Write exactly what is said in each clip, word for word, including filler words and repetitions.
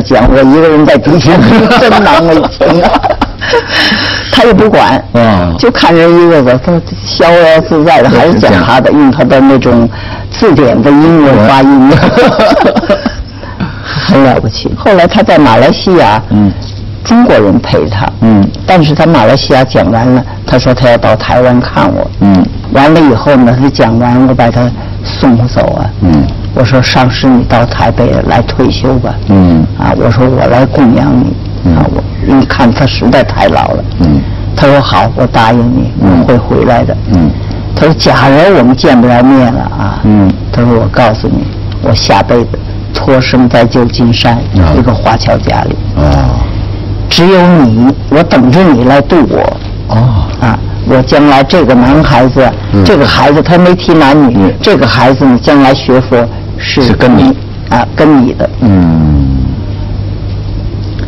他讲我一个人在北京真难为情啊，他也不管，嗯，就看人一个个，他逍遥自在的，还是讲他的，用他的那种字典的英文发音，很了不起。后来他在马来西亚，嗯，中国人陪他，嗯，但是他马来西亚讲完了，他说他要到台湾看我，嗯，完了以后呢，他讲完我把他送走啊，嗯。我说上师你到台北来退休吧，嗯，啊，我说我来供养你，嗯、啊，我你看他实在太老了，嗯，他说好，我答应你，嗯、我会回来的，嗯，他说假如我们见不着面了啊，嗯，他说我告诉你，我下辈子托生在旧金山、嗯、一个华侨家里，哦，只有你，我等着你来度我，哦，啊。我将来这个男孩子，嗯、这个孩子他没提男女，嗯、这个孩子你将来学佛是是跟你啊跟你的，嗯，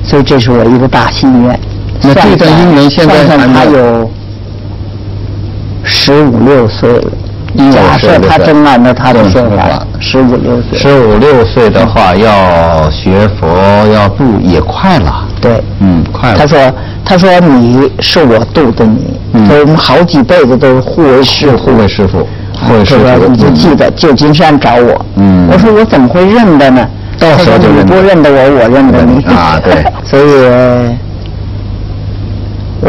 所以这是我一个大心愿。那这段姻缘现在他有十五六岁了。假设他真按照他的说法，十五六岁，十五六岁的话要学佛要度也快了。对，嗯，快了。他说，他说你是我度的你，所以我们好几辈子都是互为师父，互为师父，互为师父。你就记得旧金山找我，嗯，我说我怎么会认得呢？到时候就认得。你不认得我，我认得你啊，对。所以，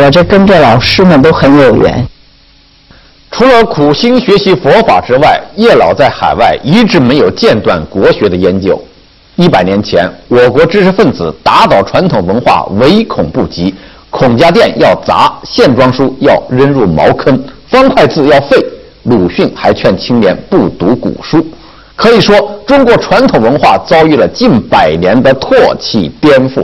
我这跟这老师们都很有缘。除了苦心学习佛法之外，叶老在海外一直没有间断国学的研究。一百年前，我国知识分子打倒传统文化，唯恐不及，孔家店要砸，线装书要扔入茅坑，方块字要废。鲁迅还劝青年不读古书。可以说，中国传统文化遭遇了近百年的唾弃颠覆，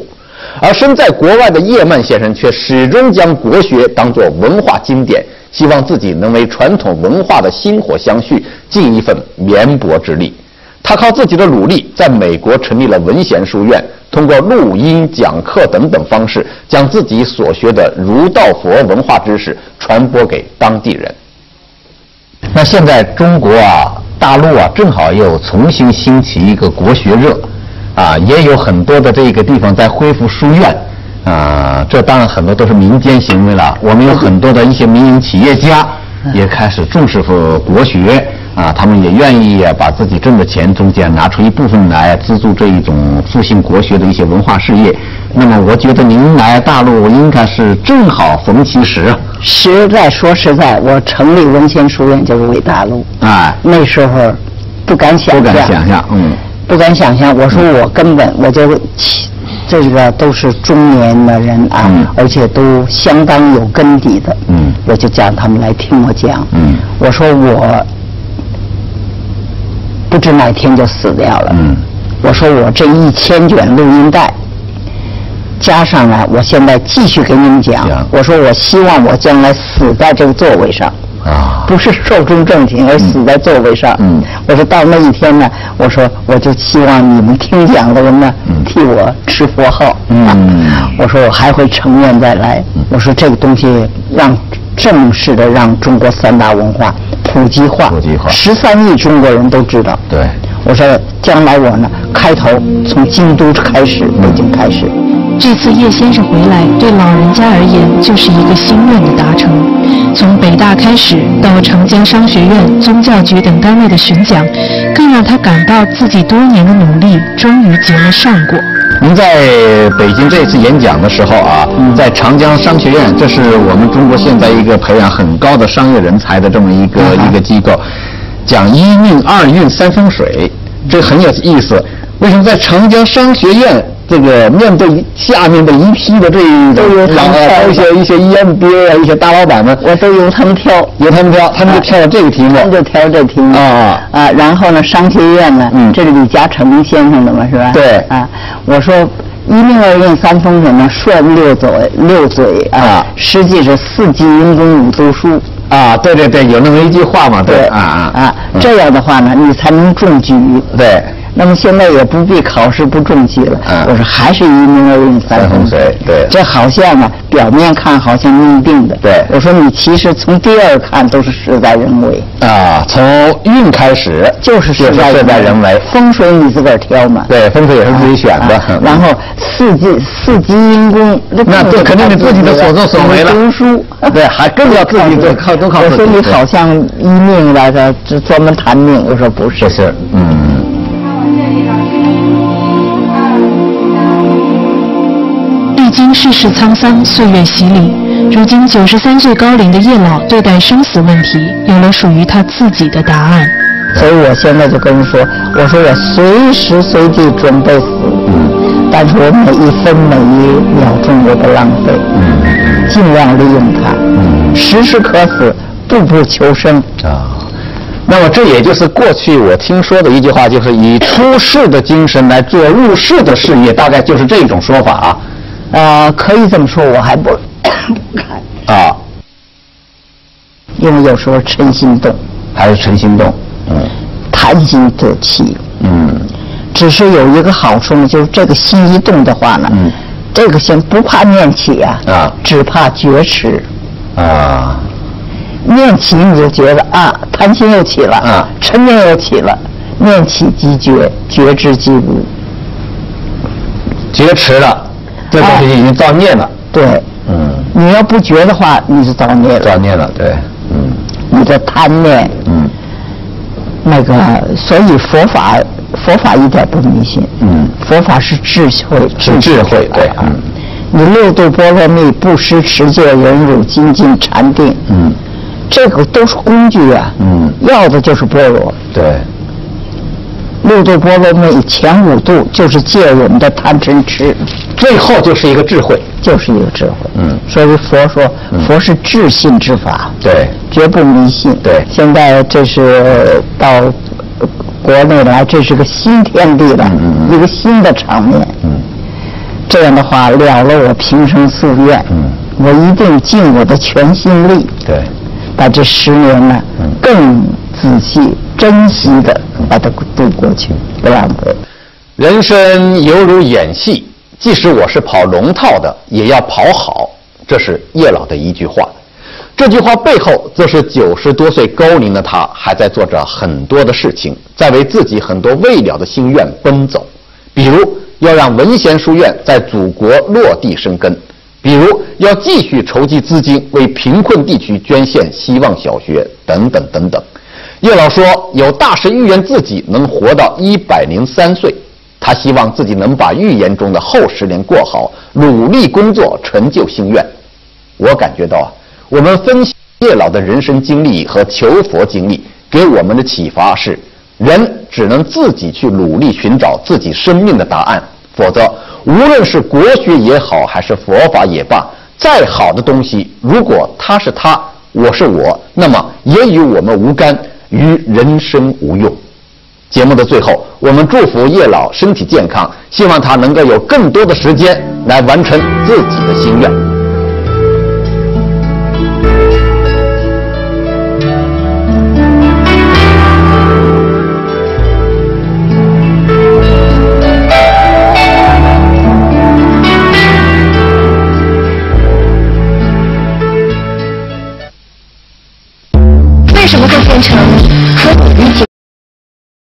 而身在国外的叶曼先生却始终将国学当作文化经典。希望自己能为传统文化的薪火相续尽一份绵薄之力。他靠自己的努力，在美国成立了文贤书院，通过录音、讲课等等方式，将自己所学的儒道佛文化知识传播给当地人。那现在中国啊，大陆啊，正好又重新兴起一个国学热，啊，也有很多的这个地方在恢复书院。啊，这当然很多都是民间行为了。我们有很多的一些民营企业家也开始重视国学啊，他们也愿意把自己挣的钱中间拿出一部分来资助这一种复兴国学的一些文化事业。那么，我觉得您来大陆应该是正好逢其时。实在说实在，我成立文贤书院就是为大陆。哎，那时候不敢想象，不敢想象，嗯，不敢想象。我说我根本我就。这个都是中年的人啊，嗯、而且都相当有根底的。嗯，我就叫他们来听我讲。嗯，我说我不知哪天就死掉了。嗯，我说我这一千卷录音带加上来，我现在继续给你们讲。嗯、我说我希望我将来死在这个座位上。啊，不是寿终正寝，而死在座位上。嗯，我说到那一天呢，我说我就希望你们听讲的人呢，嗯、替我吃佛号。嗯、啊，我说我还会成愿再来。嗯、我说这个东西让正式的让中国三大文化普及化，普及化，十三亿中国人都知道。对，我说将来我呢，开头从京都开始，北京开始。这次叶先生回来，对老人家而言就是一个心愿的达成。从北大开始到长江商学院、宗教局等单位的巡讲，更让他感到自己多年的努力终于结了善果。您在北京这次演讲的时候啊，嗯、在长江商学院，这是我们中国现在一个培养很高的商业人才的这么一个、嗯、一个机构，讲一命二运三风水，这很有意思。为什么在长江商学院？这个面对下面的一批的这一种老啊，一些一些 E M B A 啊，一些大老板们，我都由他们挑，由他们挑，他们就挑了这个题目，他们就挑这题目啊啊！然后呢，商学院呢，这是李嘉诚先生的嘛，是吧？对啊，我说一命二运三风水呢，顺六嘴六嘴啊，实际是四季云中五读书啊，对对对，有那么一句话嘛，对啊啊啊，这样的话呢，你才能中举，对。那么现在也不必考试不中举了。嗯、我说还是一命二运三风水，对，这好像啊，表面看好像命定的，对。我说你其实从第二看都是事在人为啊，从运开始就是事在人为。人为风水你自个儿挑嘛，对，风水也是自己选的。啊啊、然后四季四季因公，那这肯定是自己的所作所为了。读书对，还更要自己都靠都靠自己。我说你好像一命来的，只专门谈命，我说不是，不是，嗯。 历经世事沧桑，岁月洗礼，如今九十三岁高龄的叶老对待生死问题有了属于他自己的答案。所以我现在就跟人说，我说我随时随地准备死，嗯，但是我每一分每一秒钟我不浪费，嗯，尽量利用它，嗯，时时可死，步步求生啊。 那么这也就是过去我听说的一句话，就是以出世的精神来做入世的事业，大概就是这种说法啊。呃，可以这么说，我还不看啊，因为有时候嗔心动，还是嗔心动，嗯，贪心得气，嗯，只是有一个好处呢，就是这个心一动的话呢，嗯，这个心不怕念起啊，啊，只怕觉迟，啊。 念起你就觉得啊，贪心又起了，啊，嗔念又起了，念起即觉，觉知即无，觉迟了，这东西已经造孽了。哎、对，嗯，你要不觉的话，你是造孽了。造孽了，对，嗯，你的贪念，嗯，那个，所以佛法，佛法一点不迷信，嗯，佛法是智慧，是智慧，对，嗯，你六度波罗蜜、布施、持戒、忍辱、精进、禅定，嗯。 这个都是工具啊，嗯，要的就是般若。对，六度般若蜜前五度就是戒我们的贪嗔痴，最后就是一个智慧，就是一个智慧。嗯，所以佛说，佛是智信之法，对、嗯，绝不迷信。对，现在这是到国内来，这是个新天地了，嗯、一个新的场面。嗯，这样的话了了我平生夙愿，嗯，我一定尽我的全心力。对。 把这十年呢，更仔细、珍惜的把它度过去，不浪费。人生犹如演戏，即使我是跑龙套的，也要跑好。这是叶老的一句话。这句话背后，则是九十多岁高龄的他，还在做着很多的事情，在为自己很多未了的心愿奔走。比如，要让文贤书院在祖国落地生根。 比如要继续筹集资金，为贫困地区捐献希望小学，等等等等。叶老说，有大师预言自己能活到一百零三岁，他希望自己能把预言中的后十年过好，努力工作，成就心愿。我感觉到啊，我们分析叶老的人生经历和求佛经历，给我们的启发是：人只能自己去努力寻找自己生命的答案，否则。 无论是国学也好，还是佛法也罢，再好的东西，如果它是它，我是我，那么也与我们无干，与人生无用。节目的最后，我们祝福叶老身体健康，希望他能够有更多的时间来完成自己的心愿。